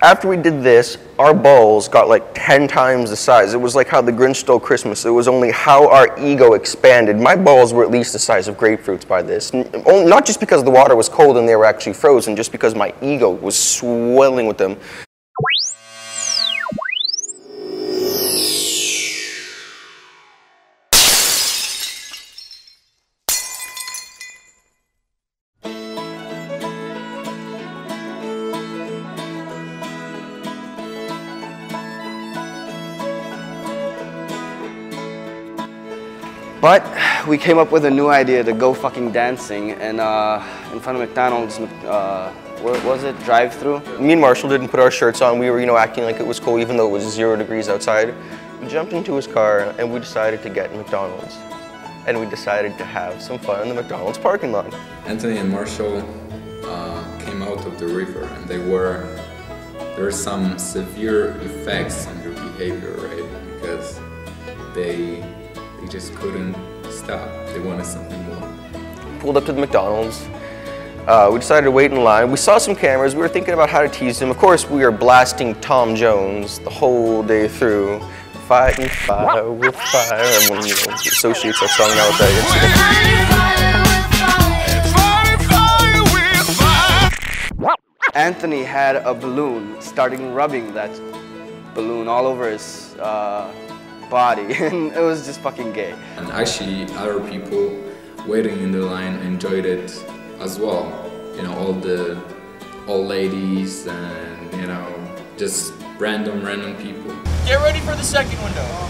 After we did this, our bowls got like 10 times the size. It was like how the Grinch stole Christmas. It was only how our ego expanded. My bowls were at least the size of grapefruits by this. Not just because the water was cold and they were actually frozen, just because my ego was swelling with them. But we came up with a new idea to go fucking dancing, and in front of McDonald's, what was it, drive-thru? Me and Marshall didn't put our shirts on. We were, you know, acting like it was cool, even though it was 0 degrees outside. We jumped into his car, and we decided to get McDonald's. And we decided to have some fun in the McDonald's parking lot. Anthony and Marshall came out of the river, and there were some severe effects on their behavior, right? Because they just couldn't stop. They wanted something more. Pulled up to the McDonald's. We decided to wait in line. We saw some cameras. We were thinking about how to tease them. Of course, we were blasting Tom Jones the whole day through. Fighting fire with fire. Everyone, you know, associates that song now with that. Anthony had a balloon, starting rubbing that balloon all over his body, and it was just fucking gay. And actually other people waiting in the line enjoyed it as well. You know, all ladies and, you know, just random people. Get ready for the second window.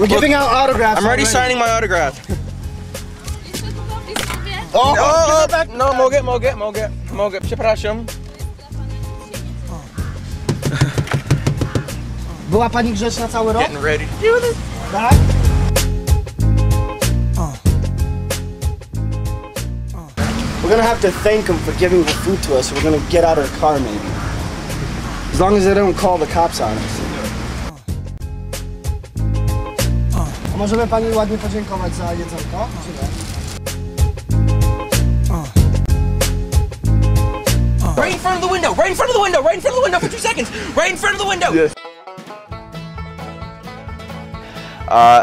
We're giving out autographs. I'm already signing my autograph. Oh, no, mogę, przepraszam. Była pani grzeczna cały rok? Getting ready. Tak? We're gonna have to thank them for giving the food to us, so we're gonna get out of the car maybe. As long as they don't call the cops on us. A możemy pani ładnie podziękować za jedzonko? Right in front of the window, right in front of the window, right in front of the window for 2 seconds, right in front of the window. Yes.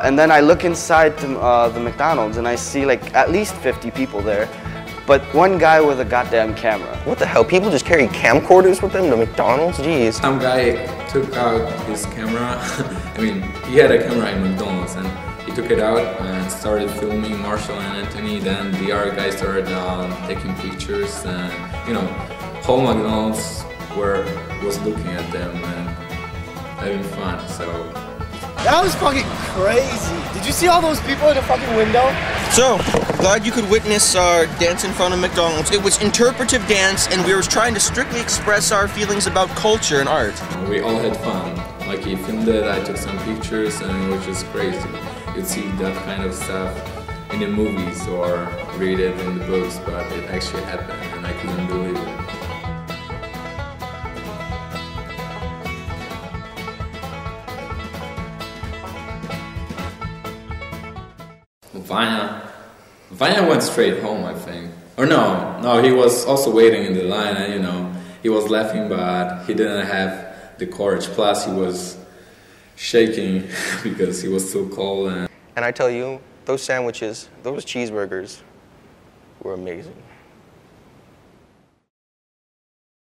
And then I look inside the McDonald's and I see like at least 50 people there, but one guy with a goddamn camera. What the hell, people just carry camcorders with them to McDonald's? Jeez. Some guy took out his camera, I mean, he had a camera at McDonald's and he took it out and started filming Marshall and Anthony, then the other guy started taking pictures and, you know, whole McDonald's was looking at them and having fun, so. That was fucking crazy. Did you see all those people in the fucking window? So, glad you could witness our dance in front of McDonald's. It was interpretive dance and we were trying to strictly express our feelings about culture and art. We all had fun. Like, he filmed it, I took some pictures, and it was just crazy. You'd see that kind of stuff in the movies or read it in the books, but it actually happened and I couldn't believe it. Wania went straight home, I think. Or no, he was also waiting in the line and, you know, he was laughing, but he didn't have the courage. Plus, he was shaking because he was so cold. And I tell you, those sandwiches, those cheeseburgers were amazing.